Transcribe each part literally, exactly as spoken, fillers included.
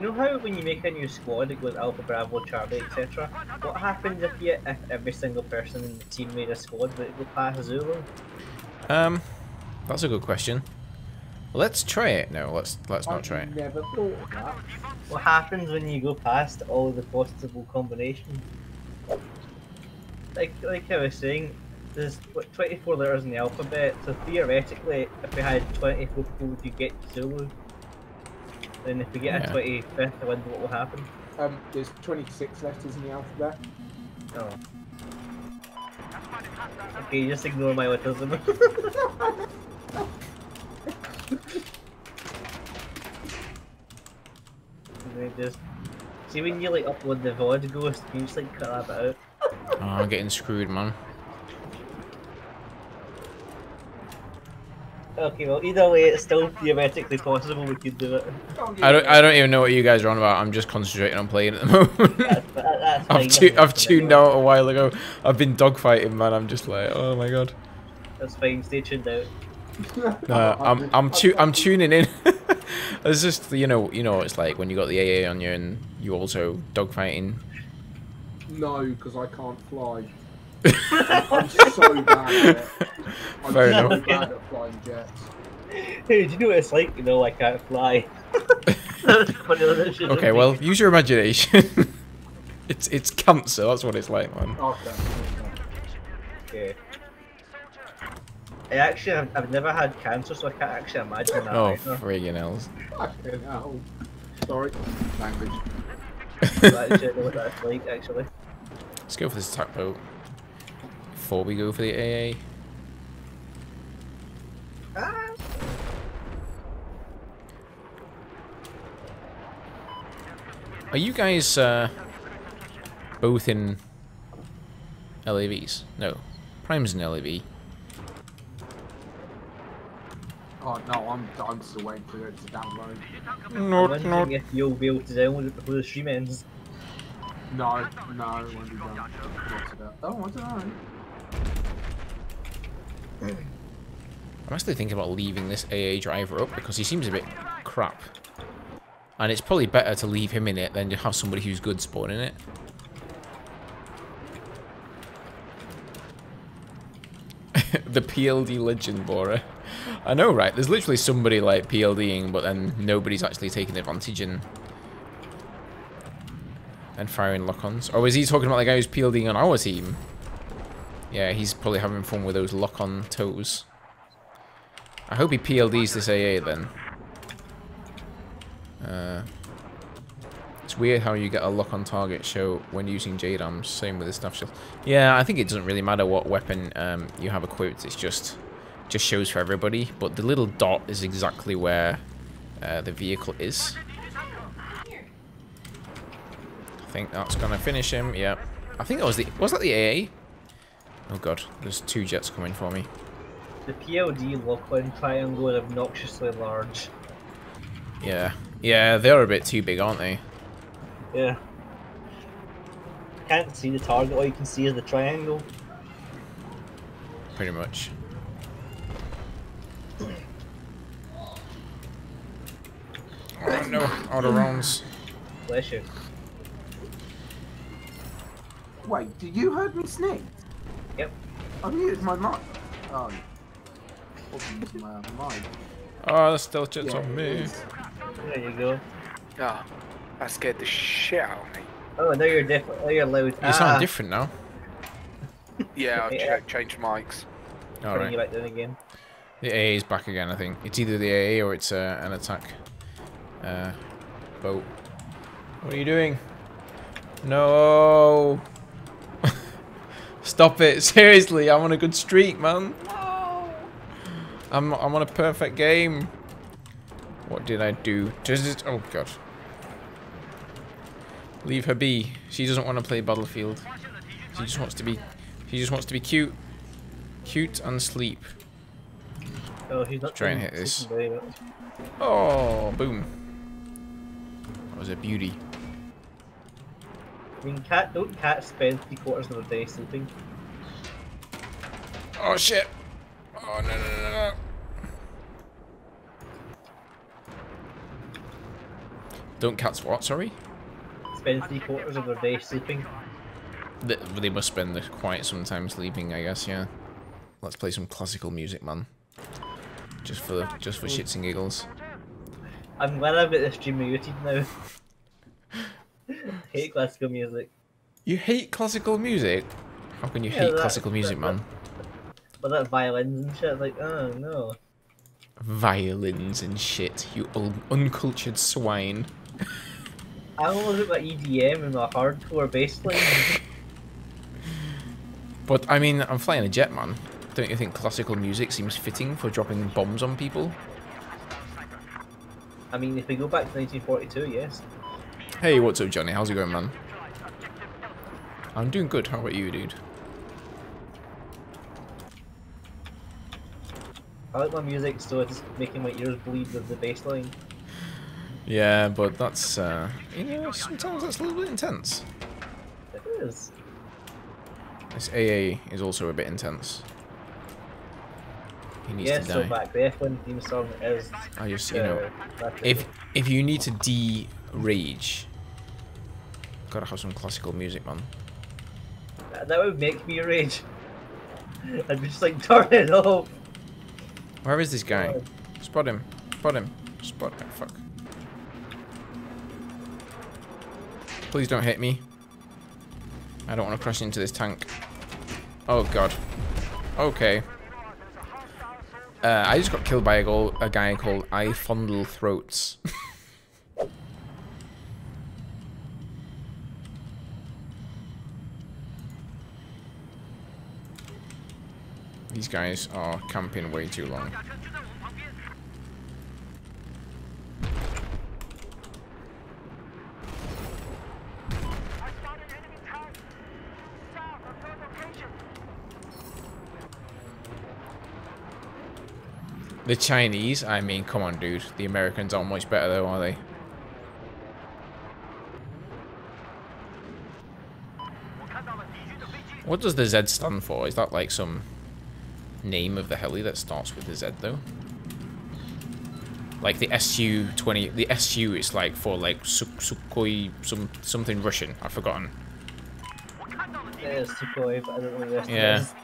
You know how when you make a new squad it goes Alpha, Bravo, Charlie, et cetera. What happens if you if every single person in the team made a squad, would it go past Zulu? Um, that's a good question. Let's try it. No, let's let's not try it. Never thought of that. What happens when you go past all the possible combinations? Like like I was saying, there's what, twenty-four letters in the alphabet, so theoretically, if we had twenty-four people, you get Zulu. Then if we get yeah. a twenty-fifth, I wonder what will happen. Um, there's twenty-six letters in the alphabet. Oh. Okay, just ignore my autism. They just see when you like upload the V O D Ghost, you just like cut that out. Oh, I'm getting screwed, man. Okay, well, either way, it's still theoretically possible we could do it. I don't, I don't even know what you guys are on about. I'm just concentrating on playing at the moment. That's, that, that's I've, tu I've tuned out a while ago. I've been dogfighting, man. I'm just like, oh my god. That's fine. Stay tuned out. No, I'm, I'm, tu I'm tuning in. It's just, you know, you know, it's like when you got the A A on you and you also dogfighting. No, because I can't fly. I'm so bad at it. I'm Fair so enough. bad at flying jets. Hey, do you know what it's like? No, I can't fly. Okay, well, use your imagination. it's it's cancer. That's what it's like, man. Okay. Okay. I actually, I've, I've never had cancer, so I can't actually imagine that. Oh, friggin' hells. Fucking hell. Sorry. Language. I don't know what that's like, actually. Let's go for this attack boat before we go for the A A. Ah. Are you guys uh, both in L A Vs? No. Prime's in L A V. Oh no, I'm, I'm still waiting for it to download. Not, not. If you'll be able to download it before the stream ends. No, no, I won't be done. Oh, I don't know. I'm actually thinking about leaving this A A driver up because he seems a bit crap. And it's probably better to leave him in it than to have somebody who's good spawn in it. The P L D legend, Bora. I know, right? There's literally somebody like PLDing, but then nobody's actually taking advantage and and firing lock-ons. Or was he talking about the guy who's PLDing on our team? Yeah, he's probably having fun with those lock-on toes. I hope he P L Ds this A A then. Uh, it's weird how you get a lock-on target show when using J DAMs. Same with the staff shield. Yeah, I think it doesn't really matter what weapon um, you have equipped. It's just. Just shows for everybody, but the little dot is exactly where uh, the vehicle is. I think that's gonna finish him. Yeah, I think that was the was that the A A? Oh god, there's two jets coming for me. The P L D lock-on triangle is obnoxiously large. Yeah, yeah, they're a bit too big, aren't they? Yeah. You can't see the target. All you can see is the triangle. Pretty much. Oh no, out of rounds. Bless you. Wait, did you heard me sneeze? Yep. I muted my mic. Oh. Wasn't my mic. Oh, that's still jets yeah, on me. There you go. Ah, oh, that scared the shit out of me. Oh, now you're different. Now you're loud. You ah. sound different now. Yeah, I've yeah. Ch changed mics. All right. You back down again. The A A is back again, I think. It's either the A A or it's uh, an attack uh, boat. What are you doing? No! Stop it! Seriously, I'm on a good streak, man. No! I'm I'm on a perfect game. What did I do? Just oh god! Leave her be. She doesn't want to play Battlefield. She just wants to be. She just wants to be cute, cute and sleep. Oh, he's not try and hit this. Today, oh, boom. That was a beauty. I mean, cat, don't cat spend three quarters of the day sleeping. Oh, shit. Oh, no, no, no, no. Don't cats what, sorry? Spend three quarters of their day sleeping. They, they must spend quite some time sleeping, I guess, yeah. Let's play some classical music, man. Just for just for shits and giggles. I'm glad I've got this stream muted now. I hate classical music. You hate classical music? How can you yeah, hate that, classical music, that, man? Well, that violins and shit, like, oh no. Violins and shit, you old uncultured swine. I always look at E D M and my hardcore bassline. But I mean, I'm flying a jet, man. Don't you think classical music seems fitting for dropping bombs on people? I mean, if we go back to nineteen forty-two, yes. Hey, what's up, Johnny? How's it going, man? I'm doing good. How about you, dude? I like my music, so it's making my ears bleed with the bass line. Yeah, but that's, uh, you know, sometimes that's a little bit intense. It is. This A A is also a bit intense. He needs yeah, to die. Yeah, so back, the F one theme song is... I just, you uh, know, if, if you need to de-rage, gotta have some classical music, man. That would make me rage. I'd just like, turn it off. Where is this guy? Spot him. Spot him. Spot him. Fuck. Please don't hit me. I don't want to crash into this tank. Oh god. Okay. Uh, I just got killed by a, goal, a guy called I Fondle Throats. These guys are camping way too long. The Chinese, I mean, come on, dude. The Americans aren't much better, though, are they? What does the Z stand for? Is that like some name of the heli that starts with the Z, though? Like the S U twenty, the S U is like for like Sukhoi, some something Russian. I've forgotten. Yeah, Sukhoi, but I don't know the rest yeah. Of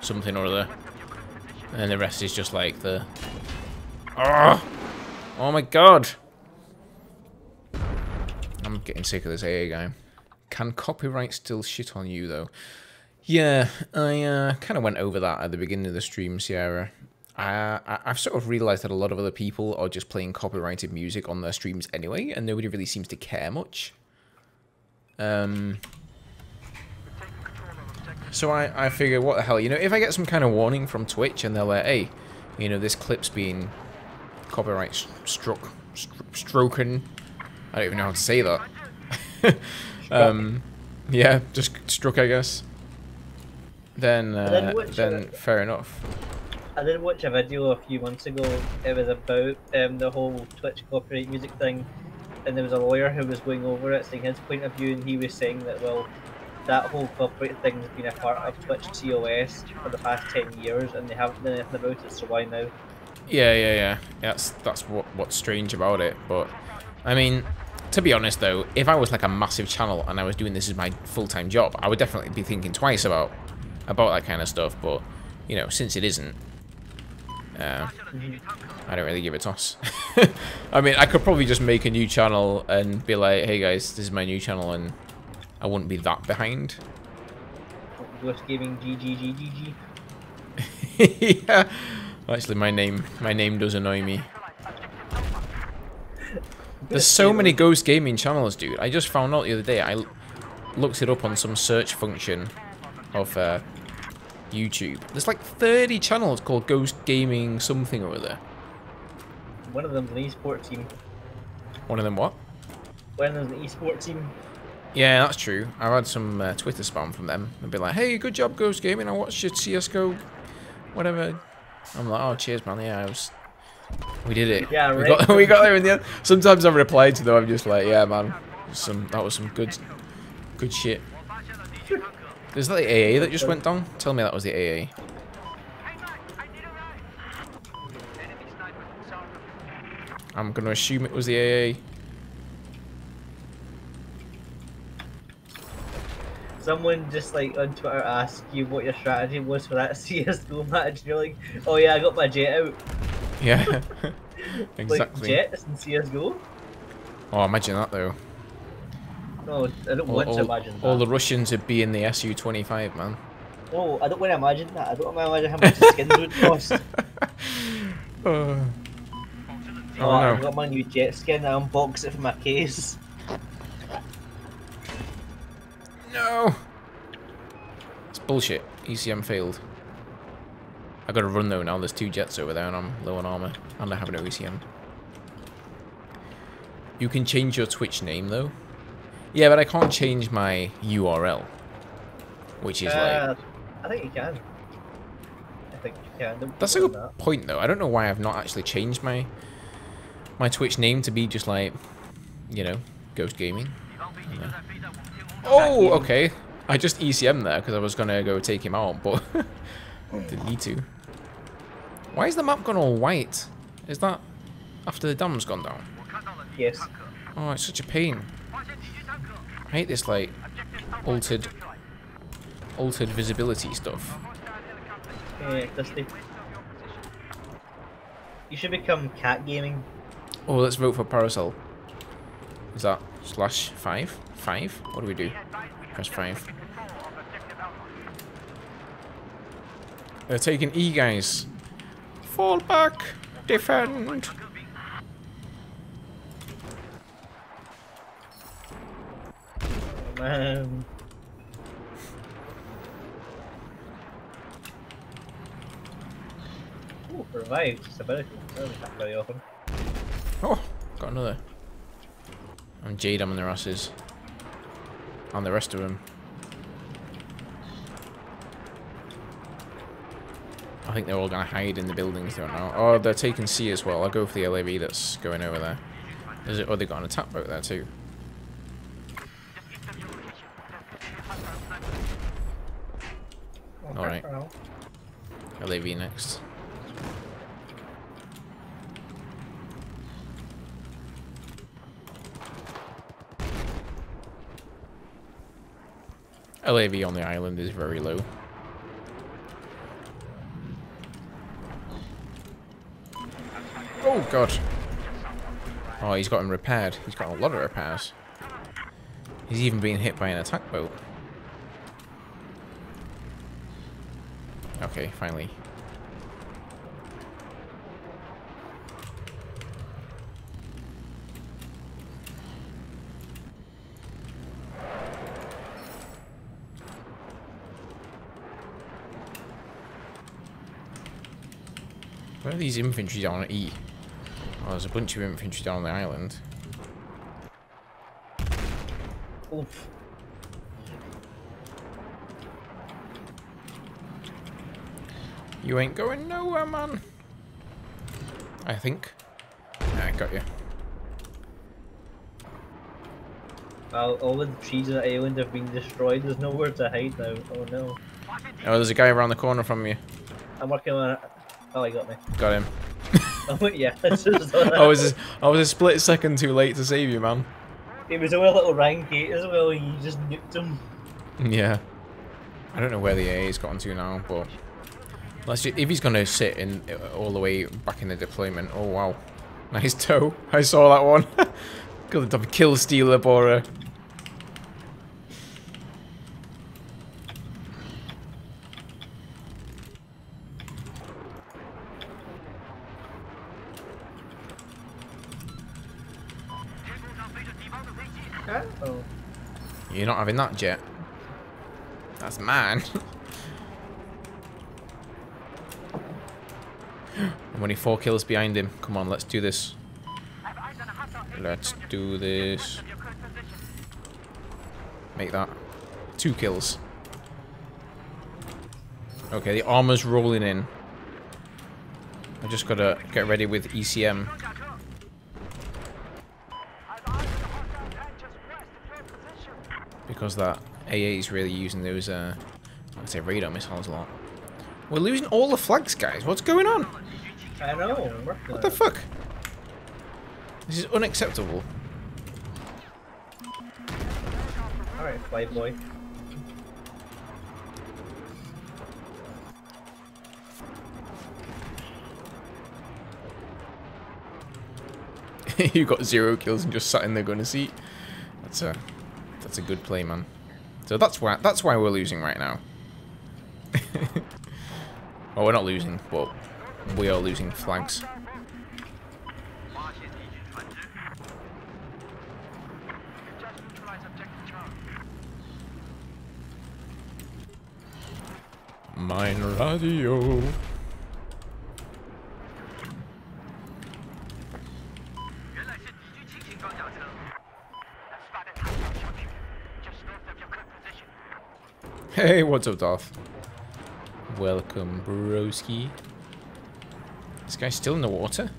it. Something or other. And then the rest is just like the... Oh, oh my god! I'm getting sick of this A A guy. Can copyright still shit on you, though? Yeah, I uh, kind of went over that at the beginning of the stream, Sierra. I, I, I've sort of realised that a lot of other people are just playing copyrighted music on their streams anyway, and nobody really seems to care much. Um... So I, I figure, what the hell, you know, if I get some kind of warning from Twitch and they're like, hey, you know, this clip's been copyright struck, st stroken, I don't even know how to say that. um, yeah, just struck, I guess. Then, uh, I then fair enough. I did watch a video a few months ago, it was about um, the whole Twitch copyright music thing, and there was a lawyer who was going over it, saying his point of view, and he was saying that, well, that whole corporate thing has been a part of Twitch T O S for the past ten years, and they haven't done anything about it, so why now? Yeah, yeah, yeah. That's that's what what's strange about it. But I mean, to be honest though, if I was like a massive channel and I was doing this as my full-time job, I would definitely be thinking twice about about that kind of stuff. But you know, since it isn't, uh, I don't really give a toss. I mean, I could probably just make a new channel and be like, hey guys, this is my new channel, and I wouldn't be that behind. Just giving G G G G G. Yeah. Actually, my name, my name does annoy me. There's so many ghost gaming channels, dude. I just found out the other day. I looked it up on some search function of uh, YouTube. There's like thirty channels called Ghost Gaming something or other. One of them's an esports team. One of them what? One of them's an esports team. Yeah, that's true. I've had some uh, Twitter spam from them. They'd be like, hey, good job, Ghost Gaming. I watched your C S G O, whatever. I'm like, oh, cheers, man. Yeah, I was... we did it. Yeah, right. We got, we got there in the end. Sometimes I reply to them. I'm just like, yeah, man. Some That was some good good shit. Is that the A A that just went down? Tell me that was the A A. I'm going to assume it was the A A. someone just like on Twitter asked you what your strategy was for that C S G O match, and you're like, oh yeah, I got my jet out. Yeah, exactly. Like, jets in C S G O? Oh, imagine that though. No, I don't all, want all, to imagine that. All the Russians would be in the S U twenty-five, man. No, I don't want to imagine that. I don't want to imagine how much the skins would cost. Oh, oh no. I've got my new jet skin, I unbox it from my case. No! It's bullshit. E C M failed. I gotta run though now, there's two jets over there and I'm low on armor. And I have no E C M. You can change your Twitch name though. Yeah, but I can't change my U R L. Which is uh, like... I think you can. I think you can. Don't That's a good that. point though. I don't know why I've not actually changed my... My Twitch name to be just like... You know, Ghost Gaming. No. Oh, okay. I just E C M there because I was gonna go take him out, but didn't need to. Why is the map gone all white? Is that after the dam's gone down? Yes. Oh, it's such a pain. I hate this like altered, altered visibility stuff. Yeah, Dusty. You should become Cat Gaming. Oh, let's vote for Parasol. Is that slash five? Five? What do we do? Press five. They're taking E, guys. Fall back. Defend. Man. Ooh, revive. Just about it. That doesn't happen very often. Oh, got another. I'm J D A M on their asses. And the rest of them. I think they're all going to hide in the buildings right now. Oh, they're taking C as well. I'll go for the L A V that's going over there. Is it? Oh, they got an attack boat there too. All right. L A V next. L A V on the island is very low. Oh god. Oh, he's got him repaired. He's got a lot of repairs. He's even been hit by an attack boat. Okay, finally. Where are these infantry down at E? Oh, there's a bunch of infantry down on the island. Oof. You ain't going nowhere, man. I think. I got you. Well, all the trees on the island have been destroyed. There's nowhere to hide now. Oh no. Oh, there's a guy around the corner from you. I'm working on it. Oh, he got me. Got him. Oh, yeah. That's just I, was a, I was a split second too late to save you, man. It was a little rank eight as well, you just nuked him. Yeah. I don't know where the A A's gotten to now, but... Let's just, if he's going to sit in all the way back in the deployment... Oh, wow. Nice toe. I saw that one. Got the top kill stealer, Bora. Uh-oh. You're not having that jet. That's mine. I'm only four kills behind him. Come on, let's do this. Let's do this. Make that. Two kills. Okay, the armor's rolling in. I just gotta get ready with E C M. Because that A A is really using those, uh, I'd say radar missiles a lot. We're losing all the flags, guys. What's going on? I know. What the fuck? This is unacceptable. Alright, fly boy. you got zero kills and just sat in there going to see. That's a that's a good play, man. So that's why that's why we're losing right now. Well, we're not losing, but we are losing flags. Mine radio. Hey, what's up, Darth? Welcome, broski. This guy's still in the water?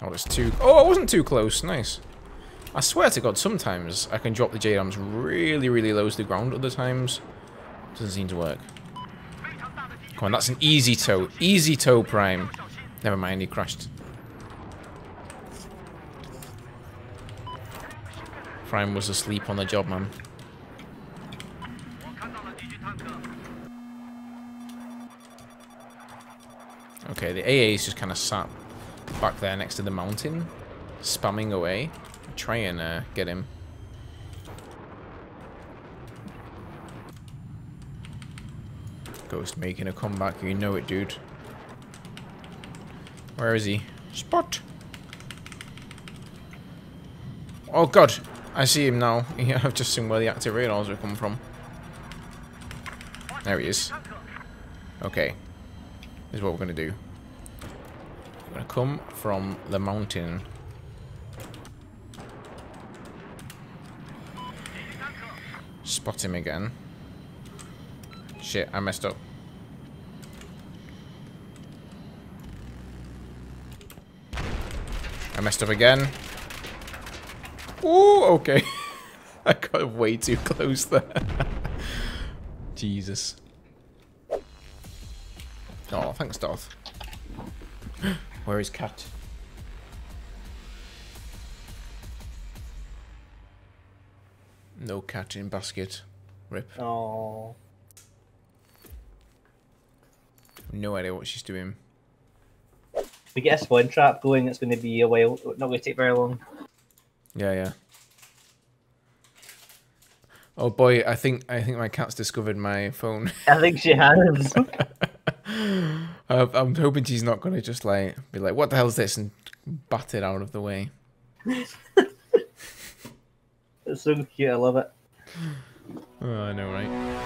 Oh, it's too... Oh, I wasn't too close. Nice. I swear to God, sometimes I can drop the J DAMs really, really low to the ground. Other times, it doesn't seem to work. Come on, that's an easy toe. Easy toe prime. Never mind, he crashed. Prime was asleep on the job, man. Okay, the A A's just kind of sat back there next to the mountain, spamming away. Try and uh, get him. Ghost making a comeback, you know it, dude. Where is he? Spot! Oh god, I see him now. Yeah, I've just seen where the active radars have come from. There he is. Okay. This is what we're gonna do. We're gonna come from the mountain. Spot him again. Shit, I messed up. I messed up again. Ooh, okay. I got way too close there. Jesus. Oh, thanks, Darth. Where is Cat? No cat in basket. Rip. Oh. No idea what she's doing. If we get a spawn trap going, it's going to be a while. Not going to take very long. Yeah, yeah. Oh boy, I think I think my cat's discovered my phone. I think she has. I'm hoping she's not going to just like be like, "What the hell is this?" and bat it out of the way. It's so cute, I love it. Oh, I know, right?